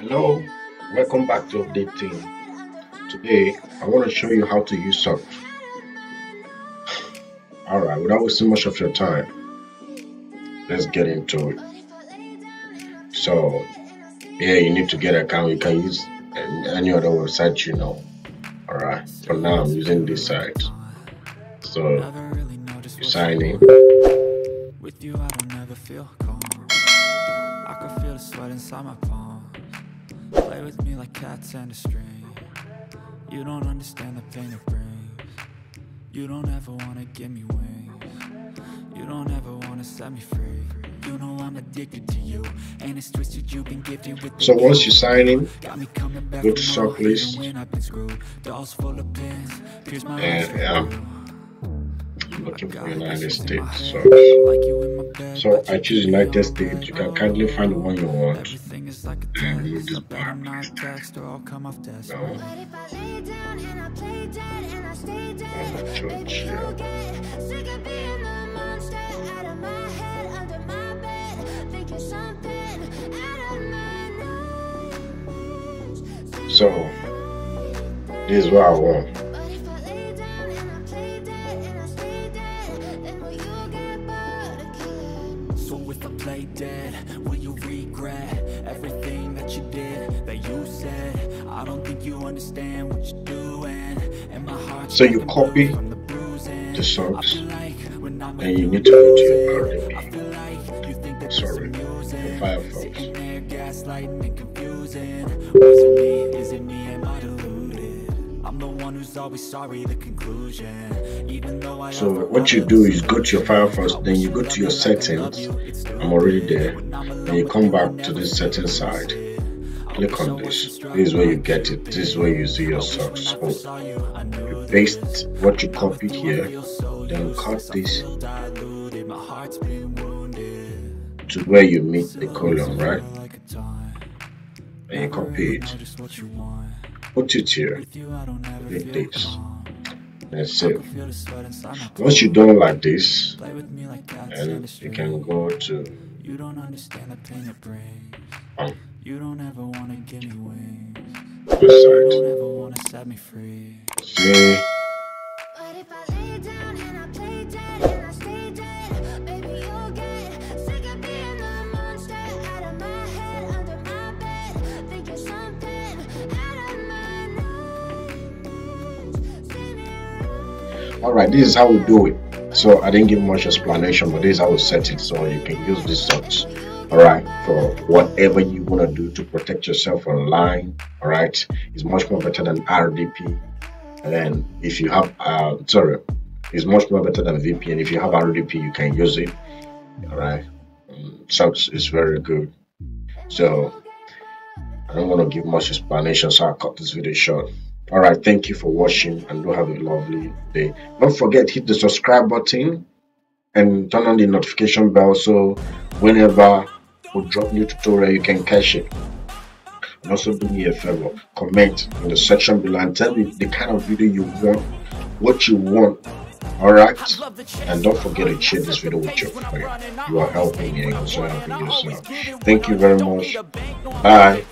Hello, welcome back to Update Team. Today I want to show you how to use SOCKS. Alright, without wasting much of your time, let's get into it. So yeah, you need to get an account. You can use any other website, you know. Alright, for now I'm using this site. So you sign in. With you I don't ever feel calm. I can feel the sweat inside my palms. Play with me like cats and a string. You don't understand the pain it brings. You don't ever wanna give me wings. You don't ever wanna set me free. You know I'm addicted to you, and it's twisted. You've been gifted with. So once you sign in, go to sock list, and looking for United States socks. So I choose United States. You can kindly find the one you want. And move this bar. No. Church, yeah. So this is what I want. So you copy the songs and you need to go to your RDP. Sorry, Firefox. So what you do is go to your Firefox, then you go to your settings. I'm already there. Then you come back to the settings side. Click on this. This is where you get it. This is where you see your socks. So you paste what you copied here, then cut this to where you meet the column, right? And you copy it. Put it here. Like this. And save. Once you done like this, and you can go to. You don't understand the pain it brings. You don't ever want to give me wings. You don't ever want to set me free. But if I lay down and I play dead and I stay dead, baby, you'll get sick of being the monster out of my head, under my bed, thinking something out of my nose. Alright, this is how we do it. So I didn't give much explanation, but this is how we set it so you can use these socks. Alright, for whatever you want to do to protect yourself online, alright, it's much more better than RDP. And then if you have, it's much more better than VPN. If you have RDP, you can use it, alright. SOCKS is very good. So, I don't want to give much explanation, so I'll cut this video short. Alright, thank you for watching and do have a lovely day. Don't forget, hit the subscribe button and turn on the notification bell so whenever we drop new tutorial you can catch it. And also do me a favor, comment in the section below and tell me the kind of video you want, what you want. Alright, and don't forget to share this video with your friend. You are helping me and also helping yourself. Thank you very much. Bye.